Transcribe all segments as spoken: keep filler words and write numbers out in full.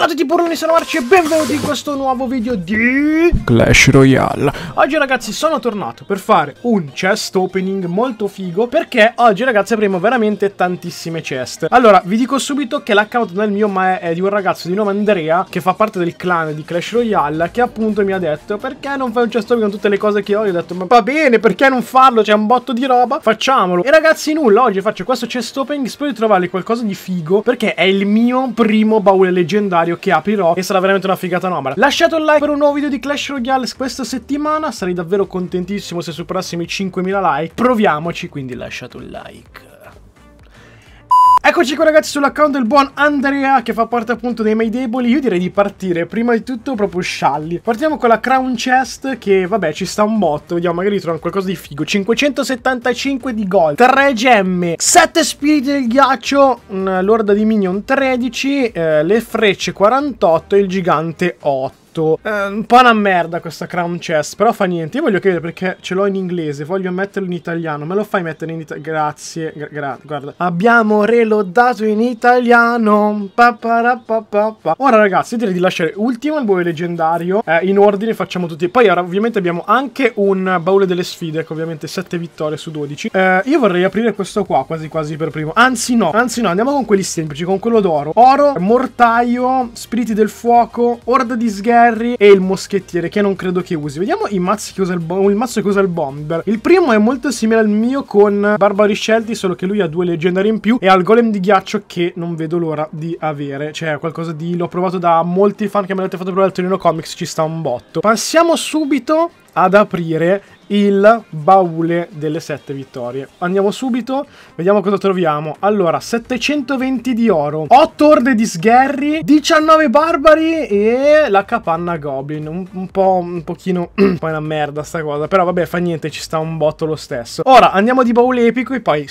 Ciao a tutti burloni, sono Marci e benvenuti in questo nuovo video di Clash Royale. Oggi ragazzi sono tornato per fare un chest opening molto figo, perché oggi ragazzi avremo veramente tantissime chest. Allora vi dico subito che l'account non è il mio, ma è di un ragazzo di nome Andrea che fa parte del clan di Clash Royale, che appunto mi ha detto perché non fai un chest opening con tutte le cose che ho. Io ho detto ma va bene, perché non farlo, c'è un botto di roba, facciamolo. E ragazzi nulla, oggi faccio questo chest opening, spero di trovarle qualcosa di figo perché è il mio primo baule leggendario che aprirò e sarà veramente una figata anomala. Lasciate un like per un nuovo video di Clash Royale questa settimana, sarei davvero contentissimo se superassimo i cinquemila like. Proviamoci, quindi lasciate un like. Eccoci qua ragazzi sull'account del buon Andrea che fa parte appunto dei miei deboli. Io direi di partire prima di tutto proprio scialli. Partiamo con la Crown Chest che vabbè ci sta un botto. Vediamo magari troviamo qualcosa di figo. Cinquecentosettantacinque di gold, tre gemme, sette spiriti del ghiaccio, l'orda di minion tredici, eh, le frecce quarantotto e il gigante otto. Uh, un po' una merda questa Crown Chest, però fa niente. Io voglio chiedere perché ce l'ho in inglese, voglio metterlo in italiano. Me lo fai mettere in italiano? Grazie. Gra gra guarda, abbiamo relodato in italiano. Pa pa pa pa pa. Ora ragazzi, io direi di lasciare ultimo il baule leggendario, eh, in ordine facciamo tutti. Poi ora ovviamente abbiamo anche un baule delle sfide, che ovviamente sette vittorie su dodici. eh, Io vorrei aprire questo qua quasi quasi per primo. Anzi no, anzi no, andiamo con quelli semplici, con quello d'oro. Oro, mortaio, spiriti del fuoco, orda di sgherra e il moschettiere, che non credo che usi. Vediamo i mazzi che usa il, il mazzo che usa il bomber. Il primo è molto simile al mio con barbari scelti, solo che lui ha due leggendari in più e ha il golem di ghiaccio che non vedo l'ora di avere. Cioè qualcosa di... l'ho provato da molti fan che me l'avete fatto provare al Torino Comics, ci sta un botto. Passiamo subito ad aprire il baule delle sette vittorie. Andiamo subito, vediamo cosa troviamo. Allora, settecentoventi di oro, otto orde di sgherri, diciannove barbari e la capanna goblin. Un, un po', un pochino, un po' una merda sta cosa, però vabbè fa niente, ci sta un botto lo stesso. Ora andiamo di baule epico e poi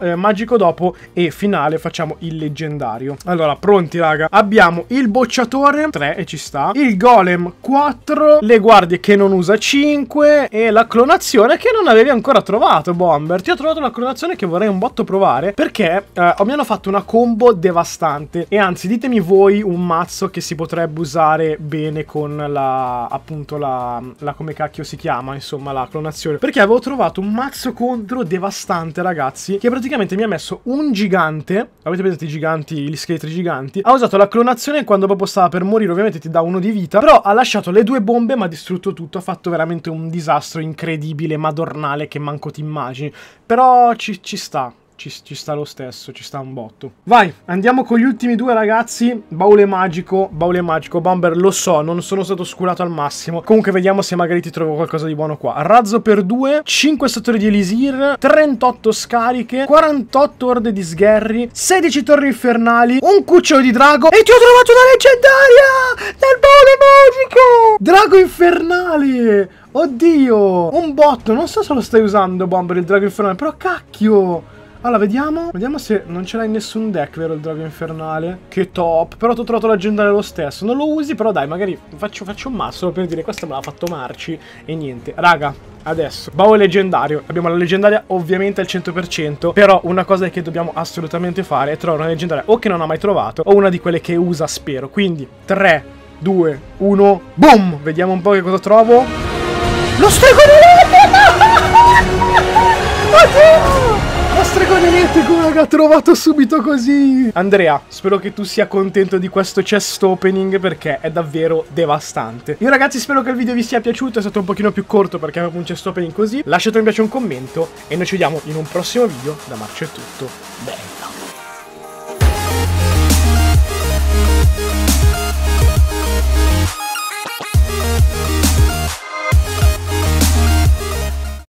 eh, magico dopo e finale facciamo il leggendario. Allora, pronti raga? Abbiamo il bocciatore, tre e ci sta, il golem, quattro, le guardie che non usa, cinque e la clone che non avevi ancora trovato, Bomber. Ti ho trovato una clonazione che vorrei un botto provare, perché eh, mi hanno fatto una combo devastante. E anzi ditemi voi un mazzo che si potrebbe usare bene con la... appunto la... la come cacchio si chiama, insomma la clonazione. Perché avevo trovato un mazzo contro devastante ragazzi, che praticamente mi ha messo un gigante. Avete presente i giganti, gli scheletri giganti? Ha usato la clonazione quando proprio stava per morire. Ovviamente ti dà uno di vita, però ha lasciato le due bombe ma ha distrutto tutto. Ha fatto veramente un disastro incredibile, madornale, che manco ti immagini. Però ci, ci sta ci, ci sta lo stesso, ci sta un botto. Vai, andiamo con gli ultimi due ragazzi. Baule magico, baule magico Bomber, lo so, non sono stato oscurato al massimo. Comunque vediamo se magari ti trovo qualcosa di buono qua. Razzo per due, cinque statori di elisir, trentotto scariche, quarantotto orde di sgherri, sedici torri infernali, un cucciolo di drago e ti ho trovato una leggendaria del baule magico! Drago infernale! Oddio, un botto, non so se lo stai usando Bomber il drago infernale, però cacchio. Allora vediamo, vediamo se non ce l'hai in nessun deck, vero il drago infernale? Che top, però ti ho trovato leggendario lo stesso. Non lo usi, però dai, magari faccio, faccio un mazzo per dire, questo me l'ha fatto Marci. E niente, raga, adesso baule leggendario, abbiamo la leggendaria ovviamente al cento per cento, però una cosa che dobbiamo assolutamente fare è trovare una leggendaria o che non ha mai trovato, o una di quelle che usa, spero. Quindi, tre, due, uno, boom! Vediamo un po' che cosa trovo. Lo stregone elettrico! Lo stregone elettrico, raga, trovato subito così! Andrea, spero che tu sia contento di questo chest opening perché è davvero devastante. Io ragazzi spero che il video vi sia piaciuto, è stato un pochino più corto perché avevo un chest opening così. Lasciate un piace e un commento e noi ci vediamo in un prossimo video. Da Marci è tutto, bella!